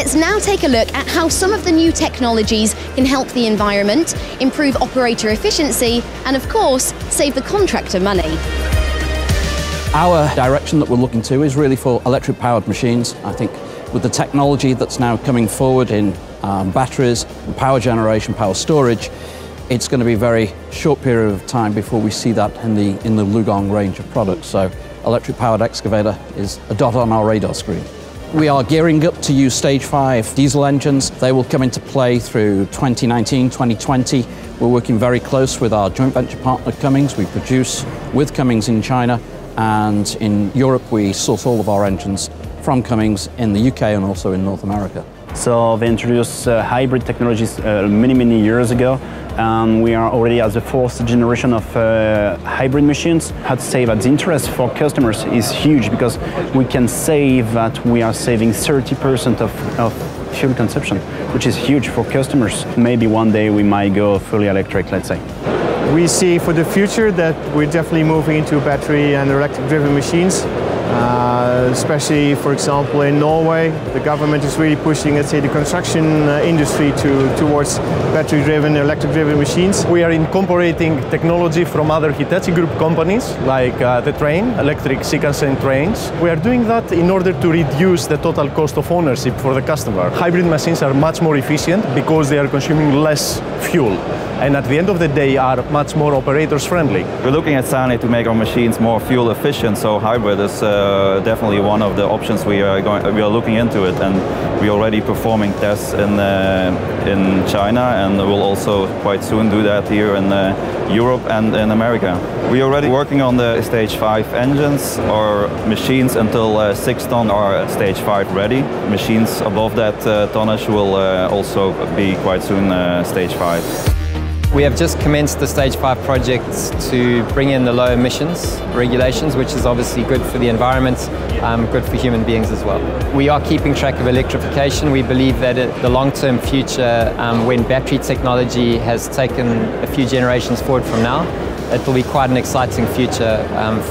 Let's now take a look at how some of the new technologies can help the environment, improve operator efficiency, and of course, save the contractor money. Our direction that we're looking to is really for electric-powered machines. I think with the technology that's now coming forward in batteries, and power generation, power storage, it's going to be a very short period of time before we see that in the Lugong range of products. So electric-powered excavator is a dot on our radar screen. We are gearing up to use Stage 5 diesel engines. They will come into play through 2019, 2020. We're working very close with our joint venture partner Cummins. We produce with Cummins in China, and in Europe we source all of our engines from Cummins in the UK and also in North America. So they introduced hybrid technologies many years ago, and we are already at the fourth generation of hybrid machines. I'd say that the interest for customers is huge because we can say that we are saving 30% of fuel consumption, which is huge for customers. Maybe one day we might go fully electric, let's say. We see for the future that we're definitely moving into battery and electric-driven machines. Especially, for example, in Norway, the government is really pushing, let's say, the construction industry towards battery-driven, electric-driven machines. We are incorporating technology from other Hitachi Group companies, like the train, electric Sikansen trains. We are doing that in order to reduce the total cost of ownership for the customer. Hybrid machines are much more efficient because they are consuming less fuel, and at the end of the day are much more operators friendly. We're looking at Sané to make our machines more fuel efficient, so hybrid is definitely one of the options we are looking into it, and we're already performing tests in China, and we'll also quite soon do that here in Europe and in America. We're already working on the Stage 5 engines. Our machines until 6 ton are Stage 5 ready. Machines above that tonnage will also be quite soon Stage 5. We have just commenced the Stage 5 projects to bring in the low emissions regulations, which is obviously good for the environment, good for human beings as well. We are keeping track of electrification. We believe that the long-term future, when battery technology has taken a few generations forward from now, it will be quite an exciting future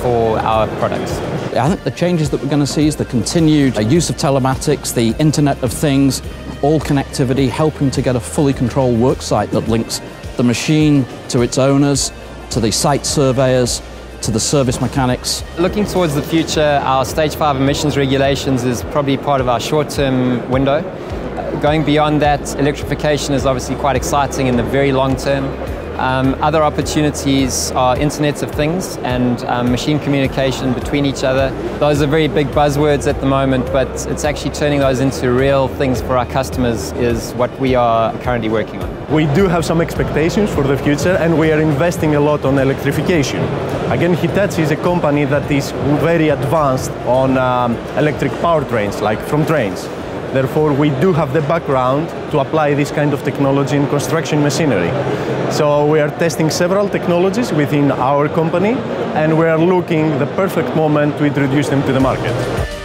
for our products. I think the changes that we're going to see is the continued use of telematics, the Internet of Things, all connectivity, helping to get a fully controlled worksite that links the machine to its owners, to the site surveyors, to the service mechanics. Looking towards the future, our Stage 5 emissions regulations is probably part of our short-term window. Going beyond that, electrification is obviously quite exciting in the very long term. Other opportunities are Internet of Things and machine communication between each other. Those are very big buzzwords at the moment, but it's actually turning those into real things for our customers is what we are currently working on. We do have some expectations for the future, and we are investing a lot on electrification. Again, Hitachi is a company that is very advanced on electric powertrains, like from trains. Therefore, we do have the background to apply this kind of technology in construction machinery. So we are testing several technologies within our company, and we are looking at the perfect moment to introduce them to the market.